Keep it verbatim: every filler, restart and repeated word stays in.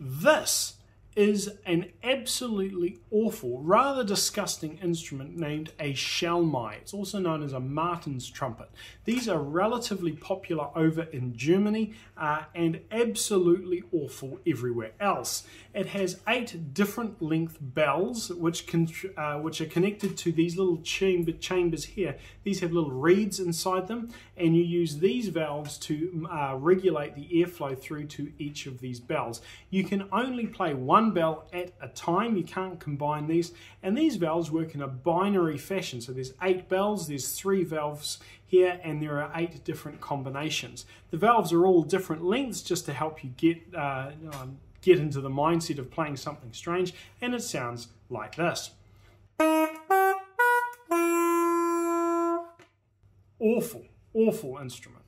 This is an absolutely awful, rather disgusting instrument named a Schalmei. It's also known as a Martin's trumpet. These are relatively popular over in Germany uh, and absolutely awful everywhere else. It has eight different length bells which, can, uh, which are connected to these little chamber chambers here. These have little reeds inside them, and you use these valves to uh, regulate the airflow through to each of these bells. You can only play one bell at a time. You can't combine these, and these valves work in a binary fashion. So there's eight bells, there's three valves here, and there are eight different combinations. The valves are all different lengths just to help you get uh, get into the mindset of playing something strange, and it sounds like this. Awful, awful instrument.